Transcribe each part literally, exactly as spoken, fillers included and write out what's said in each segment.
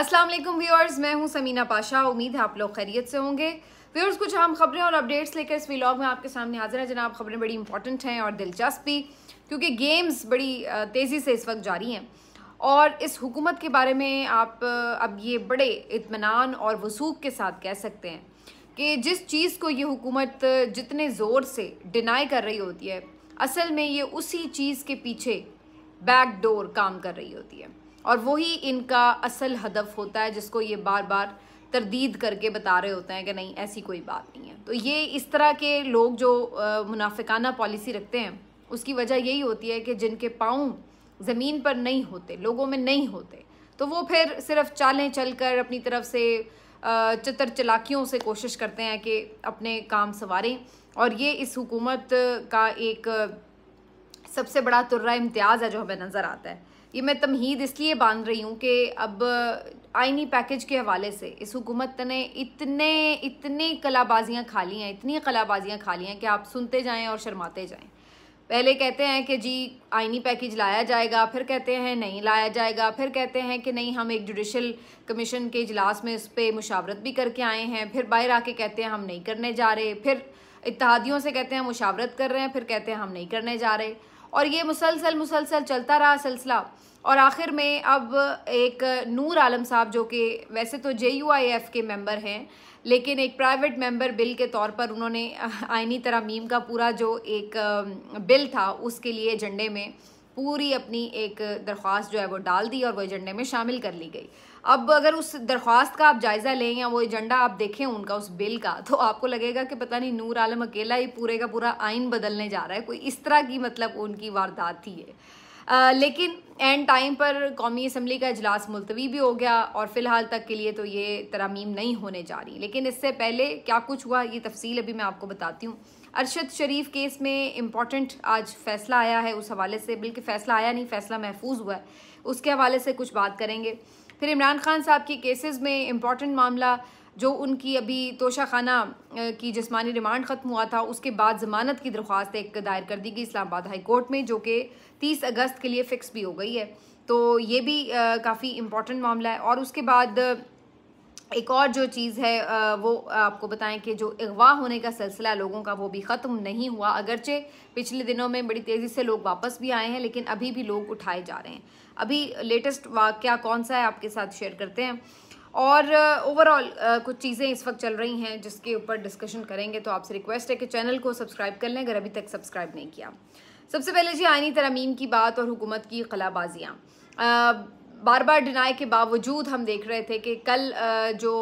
अस्सलाम वालेकुम व्यूअर्स, मैं हूं समीना पाशा। उम्मीद है आप लोग खैरियत से होंगे। व्यूअर्स, कुछ अहम खबरें और अपडेट्स लेकर इस व्लॉग में आपके सामने हाजिर है जनाब। खबरें बड़ी इंपॉर्टेंट हैं और दिलचस्प भी, क्योंकि गेम्स बड़ी तेज़ी से इस वक्त जारी हैं और इस हुकूमत के बारे में आप अब ये बड़े इत्मीनान और वसूख के साथ कह सकते हैं कि जिस चीज़ को ये हुकूमत जितने ज़ोर से डिनाई कर रही होती है, असल में ये उसी चीज़ के पीछे बैक डोर काम कर रही होती है और वही इनका असल हदफ होता है, जिसको ये बार बार तरदीद करके बता रहे होते हैं कि नहीं, ऐसी कोई बात नहीं है। तो ये इस तरह के लोग जो मुनाफिकाना पॉलिसी रखते हैं, उसकी वजह यही होती है कि जिनके पाँव ज़मीन पर नहीं होते, लोगों में नहीं होते, तो वो फिर सिर्फ चालें चलकर अपनी तरफ से चतर चलाकियों से कोशिश करते हैं कि अपने काम संवारें। और ये इस हुकूमत का एक सबसे बड़ा तुर्रा इम्तियाज़ है जो हमें नज़र आता है। ये मैं तमहीद इसलिए बांध रही हूँ कि अब आइनी पैकेज के हवाले से इस हुकूमत ने इतने इतने कलाबाजियाँ खा ली हैं, इतनी कलाबाजियाँ खा ली हैं कि आप सुनते जाएँ और शर्माते जाएँ। पहले कहते हैं कि जी आइनी पैकेज लाया जाएगा, फिर कहते हैं नहीं लाया जाएगा, फिर कहते हैं कि नहीं हम एक जुडिशल कमीशन के इजलास में उस पर मुशावरत भी करके आए हैं, फिर बाहर आके कहते हैं हम नहीं करने जा रहे, फिर इत्तहादियों से कहते हैं मुशावरत कर रहे हैं, फिर कहते हैं हम नहीं करने जा रहे। और ये मुसलसल मुसलसल चलता रहा सिलसिला। और आखिर में अब एक नूर आलम साहब, जो कि वैसे तो जे यू आई एफ़ के मेंबर हैं, लेकिन एक प्राइवेट मेंबर बिल के तौर पर उन्होंने आइनी तरमीम का पूरा जो एक बिल था उसके लिए एजेंडे में पूरी अपनी एक दरख्वास्त जो है वो डाल दी और वो एजेंडे में शामिल कर ली गई। अब अगर उस दरख्वास्त का आप जायज़ा लें या वो एजेंडा आप देखें उनका, उस बिल का, तो आपको लगेगा कि पता नहीं नूर आलम अकेला ही पूरे का पूरा आइन बदलने जा रहा है। कोई इस तरह की मतलब उनकी वारदात थी ये। आ, लेकिन एंड टाइम पर कौमी असम्बली का इजलास मुलतवी भी हो गया और फ़िलहाल तक के लिए तो ये तरमीम नहीं होने जा रही। लेकिन इससे पहले क्या कुछ हुआ, ये तफसील अभी मैं आपको बताती हूँ। अरशद शरीफ केस में इम्पॉर्टेंट आज फ़ैसला आया है, उस हवाले से, बल्कि फ़ैसला आया नहीं, फ़ैसला महफूज हुआ है, उसके हवाले से कुछ बात करेंगे। फिर इमरान खान साहब के केसेस में इम्पॉर्टेंट मामला, जो उनकी अभी तोशाखाना की जिस्मानी रिमांड ख़त्म हुआ था, उसके बाद ज़मानत की दरख्वास्त एक दायर कर दी गई इस्लामाबाद हाई कोर्ट में, जो कि तीस अगस्त के लिए फ़िक्स भी हो गई है। तो ये भी काफ़ी इम्पॉर्टेंट मामला है। और उसके बाद एक और जो चीज़ है वो आपको बताएं कि जो अगवा होने का सिलसिला लोगों का, वो भी ख़त्म नहीं हुआ, अगरचे पिछले दिनों में बड़ी तेज़ी से लोग वापस भी आए हैं, लेकिन अभी भी लोग उठाए जा रहे हैं। अभी लेटेस्ट वाकया कौन सा है आपके साथ शेयर करते हैं। और ओवरऑल कुछ चीज़ें इस वक्त चल रही हैं जिसके ऊपर डिस्कशन करेंगे। तो आपसे रिक्वेस्ट है कि चैनल को सब्सक्राइब कर लें अगर अभी तक सब्सक्राइब नहीं किया। सबसे पहले जी आइनी तरमीम की बात और हुकूमत की खलाबाजियाँ बार बार डिनाई के बावजूद हम देख रहे थे कि कल जो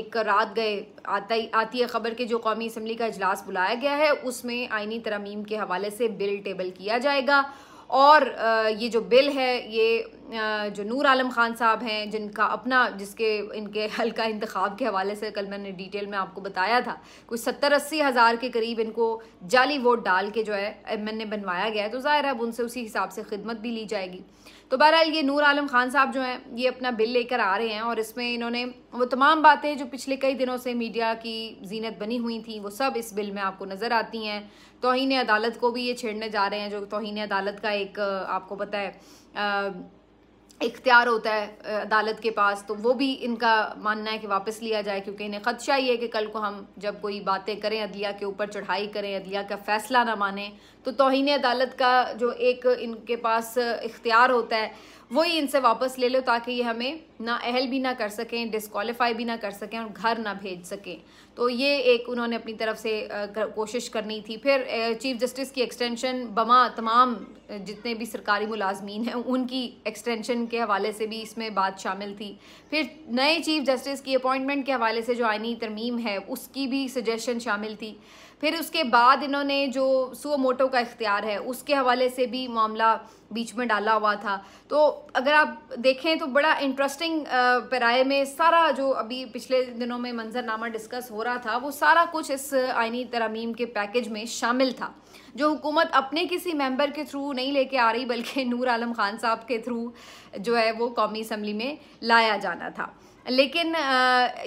एक रात गए आता ही आती है ख़बर कि जो कौमी असम्बली का इजलास बुलाया गया है उसमें आइनी तरमीम के हवाले से बिल टेबल किया जाएगा। और ये जो बिल है, ये जो नूर आलम खान साहब हैं, जिनका अपना, जिसके इनके हल्का इंतखाब के हवाले से कल मैंने डिटेल में आपको बताया था, कुछ सत्तर अस्सी हज़ार के करीब इनको जाली वोट डाल के जो है एम एन ए बनवाया गया है। तो ज़ाहिर है अब उनसे उसी हिसाब से खिदमत भी ली जाएगी। तो बहरहाल ये नूर आलम खान साहब जो हैं ये अपना बिल लेकर आ रहे हैं और इसमें इन्होंने वो तमाम बातें जो पिछले कई दिनों से मीडिया की जीनत बनी हुई थी, वो सब इस बिल में आपको नज़र आती हैं। तौहीन अदालत को भी ये छेड़ने जा रहे हैं, जो तौहीन अदालत का एक आपको पता है इख्तियार होता है अदालत के पास, तो वो भी इनका मानना है कि वापस लिया जाए, क्योंकि इन्हें ख़दशा ही है कि कल को हम जब कोई बातें करें, अदलिया के ऊपर चढ़ाई करें, अदलिया का फ़ैसला ना माने, तो तौहीन अदालत का जो एक इनके पास इख्तियार होता है वही इनसे वापस ले लो, ताकि ये हमें ना अहल भी ना कर सकें, डिस्कॉलीफाई भी ना कर सकें और घर ना भेज सकें। तो ये एक उन्होंने अपनी तरफ से कोशिश करनी थी। फिर चीफ़ जस्टिस की एक्सटेंशन बमा तमाम जितने भी सरकारी मुलाजमीन हैं उनकी एक्सटेंशन के हवाले से भी इसमें बात शामिल थी। फिर नए चीफ़ जस्टिस की अपॉइंटमेंट के हवाले से जो आइनी तरमीम है उसकी भी सजेशन शामिल थी। फिर उसके बाद इन्होंने जो सुओ मोटो का इख्तियार है उसके हवाले से भी मामला बीच में डाला हुआ था। तो अगर आप देखें तो बड़ा इंटरेस्टिंग पैराए में सारा जो अभी पिछले दिनों में मंजरनामा डिस्कस हो रहा था, वो सारा कुछ इस आइनी तरमीम के पैकेज में शामिल था, जो हुकूमत अपने किसी मेंबर के थ्रू नहीं लेके आ रही, बल्कि नूर आलम खान साहब के थ्रू जो है वो कौमी असम्बली में लाया जाना था। लेकिन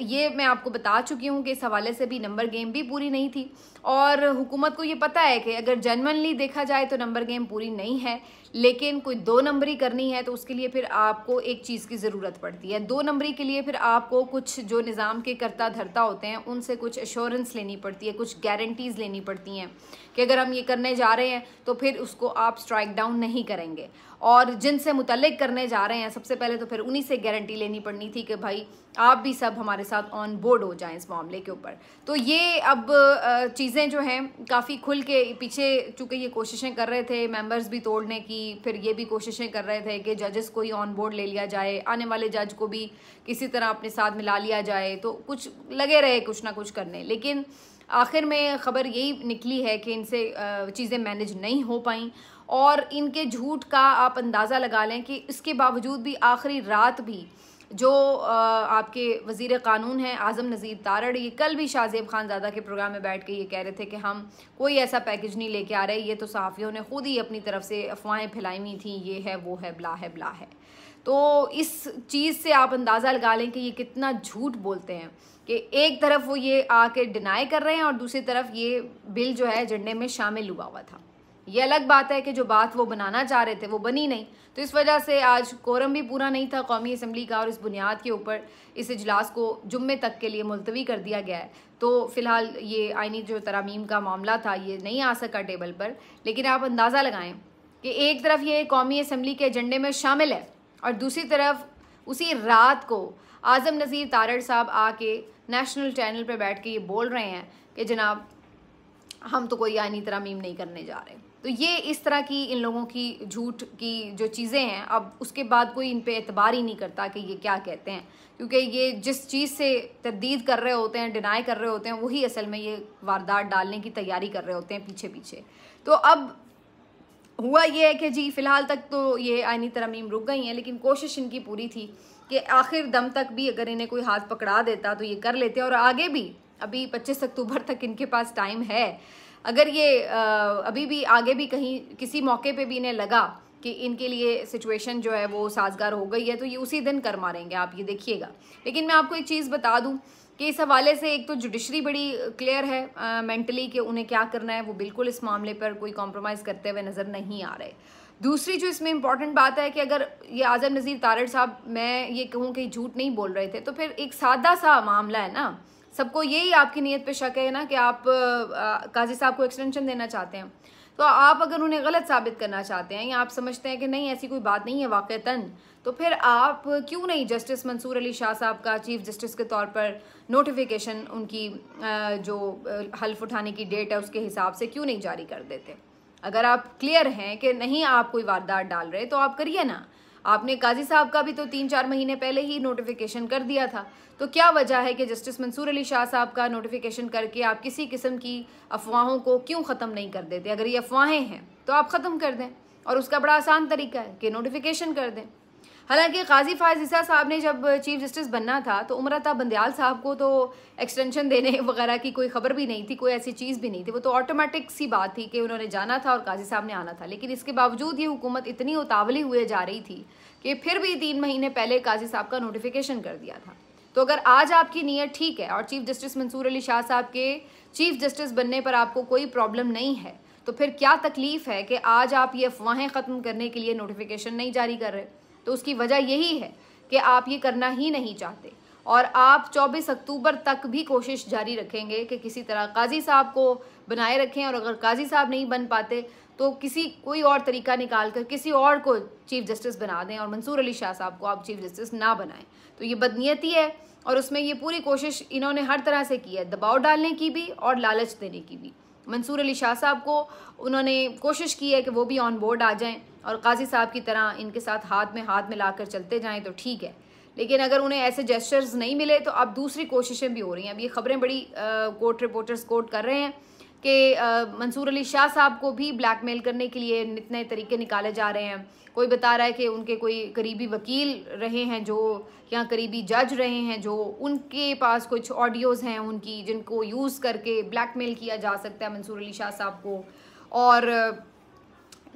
ये मैं आपको बता चुकी हूँ कि इस हवाले से भी नंबर गेम भी पूरी नहीं थी। और हुकूमत को ये पता है कि अगर जनरली देखा जाए तो नंबर गेम पूरी नहीं है, लेकिन कोई दो नंबरी करनी है तो उसके लिए फिर आपको एक चीज़ की ज़रूरत पड़ती है। दो नंबरी के लिए फिर आपको कुछ जो निज़ाम के कर्ता धर्ता होते हैं उनसे कुछ एश्योरेंस लेनी पड़ती है, कुछ गारंटीज़ लेनी पड़ती हैं कि अगर हम ये करने जा रहे हैं तो फिर उसको आप स्ट्राइक डाउन नहीं करेंगे। और जिनसे मुतल्लिक़ करने जा रहे हैं सबसे पहले तो फिर उन्हीं से गारंटी लेनी पड़नी थी कि भाई आप भी सब हमारे साथ ऑन बोर्ड हो जाएं इस मामले के ऊपर। तो ये अब चीज़ें जो हैं काफ़ी खुल के, पीछे चूँकि ये कोशिशें कर रहे थे मेंबर्स भी तोड़ने की, फिर ये भी कोशिशें कर रहे थे कि जजेस को ही ऑन बोर्ड ले लिया जाए, आने वाले जज को भी किसी तरह अपने साथ मिला लिया जाए, तो कुछ लगे रहे कुछ ना कुछ करने। लेकिन आखिर में ख़बर यही निकली है कि इनसे चीज़ें मैनेज नहीं हो पाई और इनके झूठ का आप अंदाज़ा लगा लें कि इसके बावजूद भी आखिरी रात भी जो आपके वज़ीर क़ानून हैं आज़म नज़ीर तारड़, ये कल भी शाहजेब खान ज़ादा के प्रोग्राम में बैठ के ये कह रहे थे कि हम कोई ऐसा पैकेज नहीं लेके आ रहे, ये तो सहाफ़ियों ने ख़ुद ही अपनी तरफ से अफवाहें फैलाई हुई थी, ये है वो है ब्ला है ब्ला है। तो इस चीज़ से आप अंदाज़ा लगा लें कि ये कितना झूठ बोलते हैं कि एक तरफ वो ये आके डिनाई कर रहे हैं और दूसरी तरफ ये बिल जो है एजेंडे में शामिल हुआ हुआ था। ये अलग बात है कि जो बात वो बनाना चाह रहे थे वो बनी नहीं, तो इस वजह से आज कोरम भी पूरा नहीं था कौमी असम्बली का, और इस बुनियाद के ऊपर इस इजलास को जुम्मे तक के लिए मुलतवी कर दिया गया है। तो फ़िलहाल ये आइनी जो तरामीम का मामला था ये नहीं आ सका टेबल पर, लेकिन आप अंदाज़ा लगाएं कि एक तरफ ये कौमी असम्बली के एजेंडे में शामिल है और दूसरी तरफ उसी रात को आज़म नज़ीर तारड़ साहब आके नेशनल चैनल पर बैठ के ये बोल रहे हैं कि जनाब हम तो कोई आइनी तरामीम नहीं करने जा रहे। तो ये इस तरह की इन लोगों की झूठ की जो चीज़ें हैं, अब उसके बाद कोई इन पे एतबार ही नहीं करता कि ये क्या कहते हैं, क्योंकि ये जिस चीज़ से तब्दील कर रहे होते हैं, डिनाई कर रहे होते हैं, वही असल में ये वारदात डालने की तैयारी कर रहे होते हैं पीछे पीछे। तो अब हुआ ये है कि जी फ़िलहाल तक तो ये आइनी तरमीम रुक गई हैं, लेकिन कोशिश इनकी पूरी थी कि आखिर दम तक भी अगर इन्हें कोई हाथ पकड़ा देता तो ये कर लेते, और आगे भी अभी पच्चीस अक्टूबर तक इनके पास टाइम है। अगर ये अभी भी आगे भी कहीं किसी मौके पे भी इन्हें लगा कि इनके लिए सिचुएशन जो है वो साजगार हो गई है तो ये उसी दिन कर मारेंगे, आप ये देखिएगा। लेकिन मैं आपको एक चीज़ बता दूं कि इस हवाले से एक तो जुडिशरी बड़ी क्लियर है मेंटली कि उन्हें क्या करना है, वो बिल्कुल इस मामले पर कोई कॉम्प्रोमाइज़ करते हुए नज़र नहीं आ रहे। दूसरी जो इसमें इम्पॉर्टेंट बात है कि अगर ये आज़म नज़ीर तारड़ साहब, मैं ये कहूँ कि झूठ नहीं बोल रहे थे, तो फिर एक सादा सा मामला है ना, सबको यही आपकी नीयत पे शक है ना कि आप काजी साहब को एक्सटेंशन देना चाहते हैं, तो आप अगर उन्हें गलत साबित करना चाहते हैं या आप समझते हैं कि नहीं ऐसी कोई बात नहीं है वाक़तन, तो फिर आप क्यों नहीं जस्टिस मंसूर अली शाह साहब का चीफ़ जस्टिस के तौर पर नोटिफिकेशन, उनकी जो हल्फ उठाने की डेट है उसके हिसाब से क्यों नहीं जारी कर देते? अगर आप क्लियर हैं कि नहीं आप कोई वारदात डाल रहे तो आप करिए ना। आपने काजी साहब का भी तो तीन चार महीने पहले ही नोटिफिकेशन कर दिया था, तो क्या वजह है कि जस्टिस मंसूर अली शाह साहब का नोटिफिकेशन करके आप किसी किस्म की अफवाहों को क्यों ख़त्म नहीं कर देते? अगर ये अफवाहें हैं तो आप ख़त्म कर दें, और उसका बड़ा आसान तरीका है कि नोटिफिकेशन कर दें। हालांकि काजी फैज़ ईसा साहब ने जब चीफ़ जस्टिस बनना था तो उमर अता बंदियाल साहब को तो एक्सटेंशन देने वगैरह की कोई ख़बर भी नहीं थी, कोई ऐसी चीज़ भी नहीं थी, वो तो ऑटोमेटिक सी बात थी कि उन्होंने जाना था और काजी साहब ने आना था। लेकिन इसके बावजूद ये हुकूमत इतनी उतावली हुए जा रही थी कि फिर भी तीन महीने पहले काजी साहब का नोटिफिकेशन कर दिया था। तो अगर आज आपकी नीयत ठीक है और चीफ़ जस्टिस मंसूर अली शाह साहब के चीफ़ जस्टिस बनने पर आपको कोई प्रॉब्लम नहीं है, तो फिर क्या तकलीफ़ है कि आज आप ये अफवाहें ख़त्म करने के लिए नोटिफिकेशन नहीं जारी कर रहे? तो उसकी वजह यही है कि आप ये करना ही नहीं चाहते, और आप चौबीस अक्टूबर तक भी कोशिश जारी रखेंगे कि किसी तरह काजी साहब को बनाए रखें, और अगर काजी साहब नहीं बन पाते तो किसी कोई और तरीका निकाल कर किसी और को चीफ़ जस्टिस बना दें और मंसूर अली शाह साहब को आप चीफ़ जस्टिस ना बनाएं। तो ये बदनीयती है, और उसमें ये पूरी कोशिश इन्होंने हर तरह से की है, दबाव डालने की भी और लालच देने की भी। मंसूर अली शाह साहब को उन्होंने कोशिश की है कि वो भी ऑन बोर्ड आ जाएं और काजी साहब की तरह इनके साथ हाथ में हाथ मिलाकर चलते जाएं तो ठीक है, लेकिन अगर उन्हें ऐसे जेस्चर्स नहीं मिले तो अब दूसरी कोशिशें भी हो रही हैं। अब ये खबरें बड़ी कोर्ट रिपोर्टर्स कोट कर रहे हैं कि मंसूर अली शाह साहब को भी ब्लैकमेल करने के लिए इतने तरीके निकाले जा रहे हैं। कोई बता रहा है कि उनके कोई करीबी वकील रहे हैं जो, या करीबी जज रहे हैं जो, उनके पास कुछ ऑडियोज़ हैं उनकी जिनको यूज़ करके ब्लैकमेल किया जा सकता है मंसूर अली शाह साहब को। और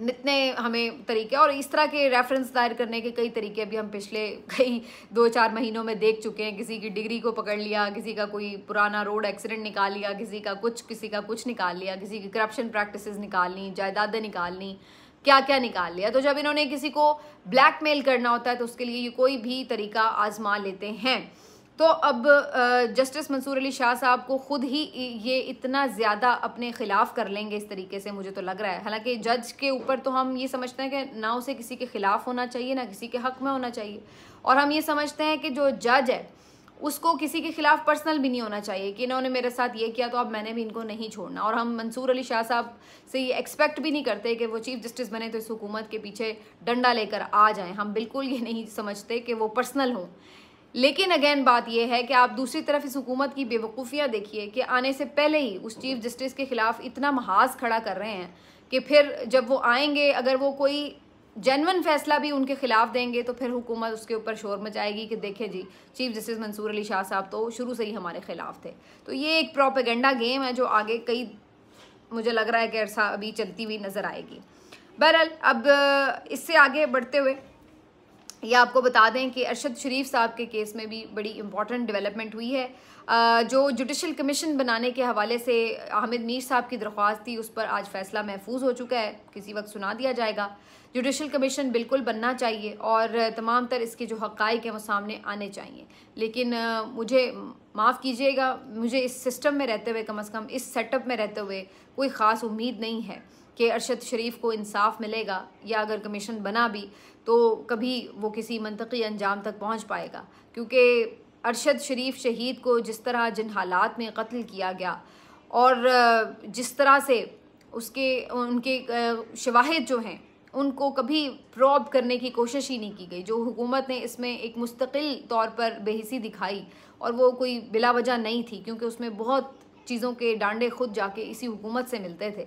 इतने हमें तरीके और इस तरह के रेफरेंस दायर करने के कई तरीके अभी हम पिछले कई दो चार महीनों में देख चुके हैं। किसी की डिग्री को पकड़ लिया, किसी का कोई पुराना रोड एक्सीडेंट निकाल लिया, किसी का कुछ किसी का कुछ निकाल लिया, किसी की करप्शन प्रैक्टिसेस निकालनी, जायदादें निकालनी, क्या क्या निकाल लिया। तो जब इन्होंने किसी को ब्लैकमेल करना होता है तो उसके लिए ये कोई भी तरीका आजमा लेते हैं। तो अब जस्टिस मंसूर अली शाह साहब को ख़ुद ही ये इतना ज़्यादा अपने ख़िलाफ़ कर लेंगे इस तरीके से, मुझे तो लग रहा है। हालांकि जज के ऊपर तो हम ये समझते हैं कि ना उसे किसी के ख़िलाफ़ होना चाहिए, ना किसी के हक़ में होना चाहिए, और हम ये समझते हैं कि जो जज है उसको किसी के ख़िलाफ़ पर्सनल भी नहीं होना चाहिए कि इन्होंने मेरे साथ ये किया तो अब मैंने भी इनको नहीं छोड़ना। और हम मंसूर अली शाह साहब से ये एक्सपेक्ट भी नहीं करते कि वो चीफ़ जस्टिस बने तो इस हुकूमत के पीछे डंडा लेकर आ जाएँ। हम बिल्कुल ये नहीं समझते कि वो पर्सनल हों। लेकिन अगेन बात यह है कि आप दूसरी तरफ इस हुकूमत की बेवकूफ़ियाँ देखिए कि आने से पहले ही उस चीफ़ जस्टिस के ख़िलाफ़ इतना महाज खड़ा कर रहे हैं कि फिर जब वो आएंगे, अगर वो कोई जेन्युइन फैसला भी उनके ख़िलाफ़ देंगे तो फिर हुकूमत उसके ऊपर शोर मचाएगी कि देखें जी चीफ़ जस्टिस मंसूर अली शाह साहब तो शुरू से ही हमारे ख़िलाफ़ थे। तो ये एक प्रोपेगेंडा गेम है जो आगे कई मुझे लग रहा है कि अरसा अभी चलती हुई नज़र आएगी। बहरहाल, अब इससे आगे बढ़ते हुए यह आपको बता दें कि अरशद शरीफ साहब के केस में भी बड़ी इम्पॉर्टेंट डेवलपमेंट हुई है। जो जुडिशल कमीशन बनाने के हवाले से आमिर मीर साहब की दरख्वास्त थी, उस पर आज फ़ैसला महफूज हो चुका है, किसी वक्त सुना दिया जाएगा। जुडिशल कमीशन बिल्कुल बनना चाहिए और तमाम तर इसके जो हक़ाइक़ हैं वो सामने आने चाहिए। लेकिन मुझे माफ़ कीजिएगा, मुझे इस सिस्टम में रहते हुए, कम अज़ कम इस सेटअप में रहते हुए कोई ख़ास उम्मीद नहीं है कि अरशद शरीफ को इंसाफ मिलेगा, या अगर कमीशन बना भी तो कभी वो किसी मंतकी अंजाम तक पहुंच पाएगा। क्योंकि अरशद शरीफ शहीद को जिस तरह, जिन हालात में कत्ल किया गया और जिस तरह से उसके उनके शवाहिद जो हैं उनको कभी प्रॉब करने की कोशिश ही नहीं की गई। जो हुकूमत ने इसमें एक मुस्तकिल तौर पर बेहिसी दिखाई, और वो कोई बिला वजह नहीं थी, क्योंकि उसमें बहुत चीज़ों के डांडे खुद जाके इसी हुकूमत से मिलते थे।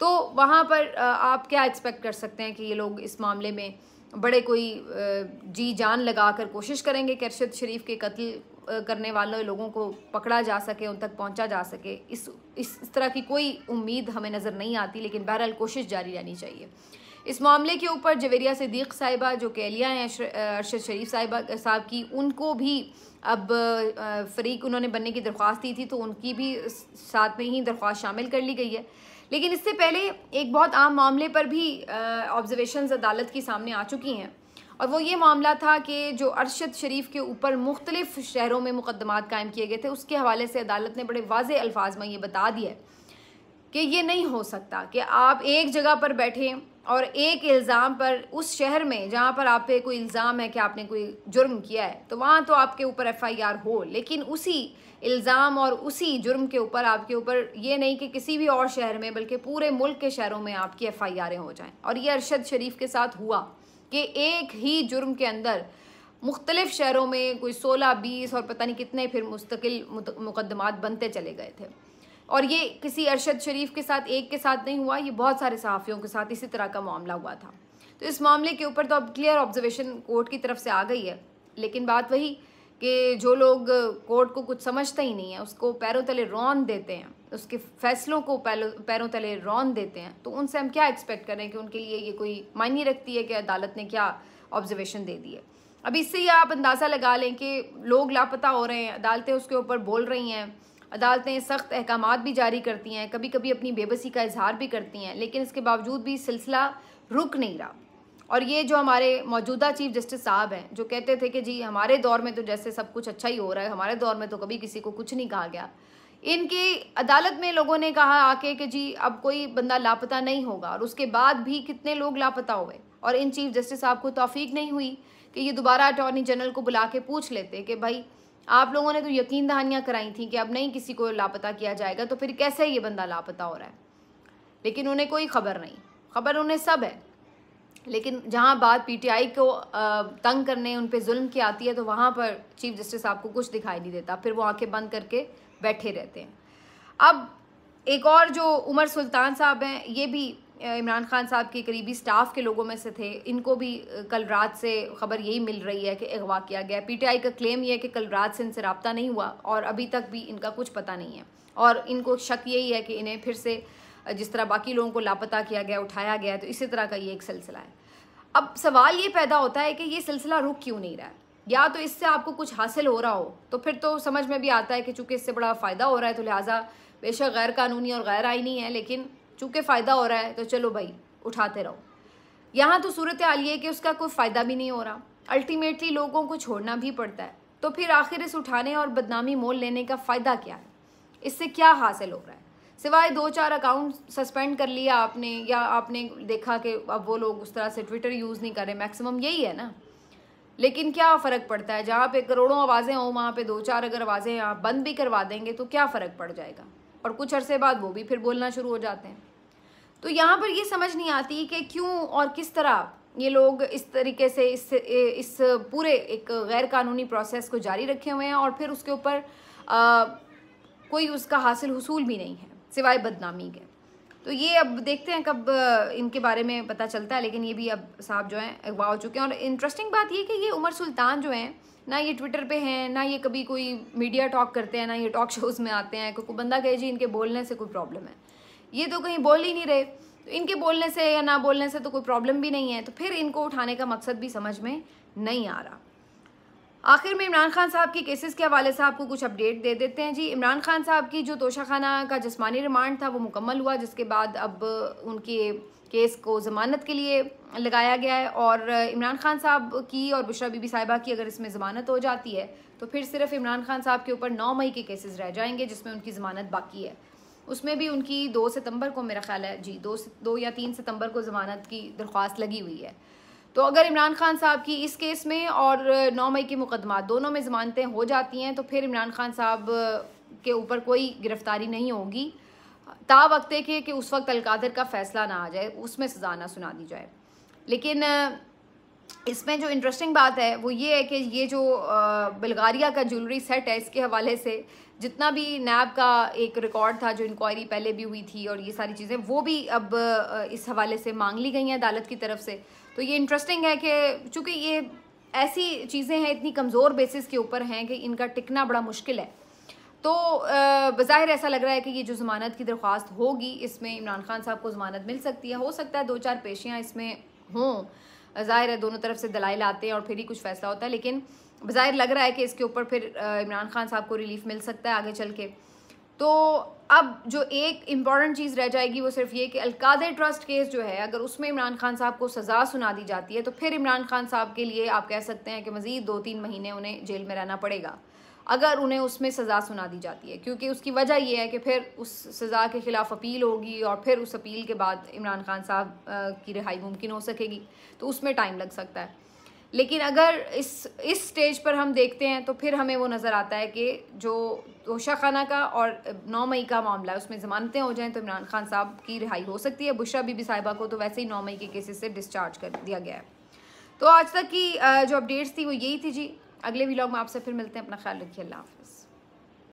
तो वहाँ पर आप क्या एक्सपेक्ट कर सकते हैं कि ये लोग इस मामले में बड़े कोई जी जान लगा कर कोशिश करेंगे कि अरशद शरीफ के कत्ल करने वाले लोगों को पकड़ा जा सके, उन तक पहुँचा जा सके। इस इस तरह की कोई उम्मीद हमें नज़र नहीं आती, लेकिन बहरहाल कोशिश जारी रहनी चाहिए। इस मामले के ऊपर जवेरिया सिद्दीक़ साहिबा जो कहलिया हैं अरशद शरीफ साहिबा साहब की, उनको भी अब फरीक उन्होंने बनने की दरख्वास्त दी थी, तो उनकी भी साथ में ही दरख्वास्त शामिल कर ली गई है। लेकिन इससे पहले एक बहुत आम मामले पर भी ऑब्जर्वेशंस अदालत के सामने आ चुकी हैं, और वो ये मामला था कि जो अरशद शरीफ के ऊपर मुख्तलिफ शहरों में मुकदमात कायम किए गए थे, उसके हवाले से अदालत ने बड़े वाज़े अल्फाज में ये बता दिया कि ये नहीं हो सकता कि आप एक जगह पर बैठें और एक इल्ज़ाम पर उस शहर में जहाँ पर आप पे कोई इल्ज़ाम है कि आपने कोई जुर्म किया है, तो वहाँ तो आपके ऊपर एफ़ आई आर हो, लेकिन उसी इल्ज़ाम और उसी जुर्म के ऊपर आपके ऊपर ये नहीं कि किसी भी और शहर में, बल्कि पूरे मुल्क के शहरों में आपकी एफ़ आई आरें हो जाएं। और ये अरशद शरीफ के साथ हुआ कि एक ही जुर्म के अंदर मुख्तलिफ शहरों में कोई सोलह बीस और पता नहीं कितने फिर मुस्तकिल मुकदमात बनते चले गए थे। और ये किसी अरशद शरीफ के साथ एक के साथ नहीं हुआ, ये बहुत सारे सहाफ़ियों के साथ इसी तरह का मामला हुआ था। तो इस मामले के ऊपर तो अब क्लियर ऑब्जर्वेशन कोर्ट की तरफ से आ गई है, लेकिन बात वही कि जो लोग कोर्ट को कुछ समझते ही नहीं है, उसको पैरों तले रौन देते हैं, उसके फैसलों को पैरों तले रौन देते हैं, तो उनसे हम क्या एक्सपेक्ट करें कि उनके लिए ये कोई मायने रखती है कि अदालत ने क्या ऑब्जर्वेशन दे दी है। अब इससे ये आप अंदाज़ा लगा लें कि लोग लापता हो रहे हैं, अदालतें उसके ऊपर बोल रही हैं, अदालतें सख्त अहकामात भी जारी करती हैं, कभी कभी अपनी बेबसी का इजहार भी करती हैं, लेकिन इसके बावजूद भी सिलसिला रुक नहीं रहा। और ये जो हमारे मौजूदा चीफ़ जस्टिस साहब हैं जो कहते थे कि जी हमारे दौर में तो जैसे सब कुछ अच्छा ही हो रहा है, हमारे दौर में तो कभी किसी को कुछ नहीं कहा गया, इनकी अदालत में लोगों ने कहा आके कि जी अब कोई बंदा लापता नहीं होगा, और उसके बाद भी कितने लोग लापता हुए। और इन चीफ़ जस्टिस साहब को तौफीक नहीं हुई कि ये दोबारा अटॉर्नी जनरल को बुला के पूछ लेते कि भाई आप लोगों ने तो यकीन दहानियाँ कराई थी कि अब नहीं किसी को लापता किया जाएगा, तो फिर कैसे ये बंदा लापता हो रहा है। लेकिन उन्हें कोई खबर नहीं, खबर उन्हें सब है, लेकिन जहाँ बात पी टी आई को तंग करने, उन पे जुल्म की आती है, तो वहाँ पर चीफ़ जस्टिस आपको कुछ दिखाई नहीं देता, फिर वो आंखें बंद करके बैठे रहते हैं। अब एक और जो उमर सुल्तान साहब हैं, ये भी इमरान खान साहब के करीबी स्टाफ के लोगों में से थे, इनको भी कल रात से ख़बर यही मिल रही है कि अगवा किया गया। पी टी आई का क्लेम यह है कि कल रात से इनसे रब्ता नहीं हुआ और अभी तक भी इनका कुछ पता नहीं है, और इनको शक यही है कि इन्हें फिर से जिस तरह बाकी लोगों को लापता किया गया, उठाया गया, तो इसी तरह का ये एक सिलसिला है। अब सवाल ये पैदा होता है कि ये सिलसिला रुक क्यों नहीं रहा है, या तो इससे आपको कुछ हासिल हो रहा हो तो फिर तो समझ में भी आता है कि चूँकि इससे बड़ा फ़ायदा हो रहा है तो लिहाजा बेशक गैर कानूनी और गैर आइनी है, लेकिन चूँकि फ़ायदा हो रहा है तो चलो भाई उठाते रहो। यहाँ तो सूरत हाल ये है कि उसका कोई फ़ायदा भी नहीं हो रहा, अल्टीमेटली लोगों को छोड़ना भी पड़ता है, तो फिर आखिर इस उठाने और बदनामी मोल लेने का फ़ायदा क्या है, इससे क्या हासिल हो रहा है, सिवाय दो चार अकाउंट सस्पेंड कर लिया आपने, या आपने देखा कि अब वो लोग उस तरह से ट्विटर यूज़ नहीं कर रहे, मैक्सिमम यही है ना। लेकिन क्या फ़र्क पड़ता है, जहाँ पे करोड़ों आवाज़ें हों वहाँ पे दो चार अगर आवाज़ें आप बंद भी करवा देंगे तो क्या फ़र्क पड़ जाएगा, और कुछ अरसे बाद वो भी फिर बोलना शुरू हो जाते हैं। तो यहाँ पर ये समझ नहीं आती कि क्यों और किस तरह ये लोग इस तरीके से इस इस पूरे एक गैर कानूनी प्रोसेस को जारी रखे हुए हैं, और फिर उसके ऊपर कोई उसका हासिल हुसूल भी नहीं है सिवाय बदनामी के। तो ये अब देखते हैं कब इनके बारे में पता चलता है, लेकिन ये भी अब साहब जो हैं अगवा हो चुके हैं। और इंटरेस्टिंग बात ये कि ये उमर सुल्तान जो हैं ना, ये ट्विटर पे हैं ना, ये कभी कोई मीडिया टॉक करते हैं, ना ये टॉक शोज़ में आते हैं, कोई बंदा कहे जी इनके बोलने से कोई प्रॉब्लम है, ये तो कहीं बोल ही नहीं रहे, तो इनके बोलने से या ना बोलने से तो कोई प्रॉब्लम भी नहीं है, तो फिर इनको उठाने का मकसद भी समझ में नहीं आ रहा। आखिर में इमरान खान साहब के केसेस के हवाले से आपको कुछ अपडेट दे देते हैं जी। इमरान खान साहब की जो तोशाखाना का जिस्मानी रिमांड था वो मुकम्मल हुआ, जिसके बाद अब उनके केस को ज़मानत के लिए लगाया गया है, और इमरान खान साहब की और बुशरा बीबी साहिबा की अगर इसमें ज़मानत हो जाती है तो फिर सिर्फ इमरान खान साहब के ऊपर नौ मई के केसेस रह जाएंगे जिसमें उनकी ज़मानत बाकी है। उसमें भी उनकी दो सितम्बर को मेरा ख्याल है जी, दो दो या तीन सितम्बर को ज़मानत की दरख्वास्त लगी हुई है। तो अगर इमरान खान साहब की इस केस में और नौ मई के मुकदमा दोनों में ज़मानतें हो जाती हैं तो फिर इमरान खान साहब के ऊपर कोई गिरफ़्तारी नहीं होगी ता वक्ते के कि उस वक्त अलकादर का फ़ैसला ना आ जाए, उसमें सज़ा ना सुना दी जाए। लेकिन इसमें जो इंटरेस्टिंग बात है वो ये है कि ये जो बुल्गारिया का ज्वेलरी सेट है, इसके हवाले से जितना भी नैब का एक रिकॉर्ड था जो इंक्वायरी पहले भी हुई थी और ये सारी चीज़ें वो भी अब इस हवाले से मांग ली गई हैं अदालत की तरफ से। तो ये इंटरेस्टिंग है कि चूँकि ये ऐसी चीज़ें हैं, इतनी कमज़ोर बेसिस के ऊपर हैं कि इनका टिकना बड़ा मुश्किल है, तो बज़ाहिर ऐसा लग रहा है कि ये जो ज़मानत की दरख्वास्त होगी इसमें इमरान खान साहब को ज़मानत मिल सकती है। हो सकता है दो चार पेशियाँ इसमें हों, ज़ाहिर है दोनों तरफ से दलाइल आते हैं और फिर ही कुछ फ़ैसला होता है, लेकिन बज़ाहिर लग रहा है कि इसके ऊपर फिर इमरान खान साहब को रिलीफ मिल सकता है आगे चल के। तो अब जो एक इम्पॉर्टेंट चीज़ रह जाएगी वो सिर्फ ये कि अलकादर ट्रस्ट केस जो है, अगर उसमें इमरान खान साहब को सज़ा सुना दी जाती है तो फिर इमरान खान साहब के लिए आप कह सकते हैं कि मज़ीद दो तीन महीने उन्हें जेल में रहना पड़ेगा अगर उन्हें उसमें सज़ा सुना दी जाती है, क्योंकि उसकी वजह यह है कि फिर उस सज़ा के ख़िलाफ़ अपील होगी और फिर उस अपील के बाद इमरान खान साहब की रिहाई मुमकिन हो सकेगी, तो उसमें टाइम लग सकता है। लेकिन अगर इस इस स्टेज पर हम देखते हैं तो फिर हमें वो नज़र आता है कि जो तोशाखाना का और नौ मई का मामला है उसमें ज़मानतें हो जाएं तो इमरान खान साहब की रिहाई हो सकती है। बुशरा बीबी साहिबा को तो वैसे ही नौ मई के केसेस से डिस्चार्ज कर दिया गया है। तो आज तक की जो अपडेट्स थी वो यही थी जी। अगले व्लॉग में आपसे फिर मिलते हैं, अपना ख्याल रखिए, अल्लाह हाफ़िज़।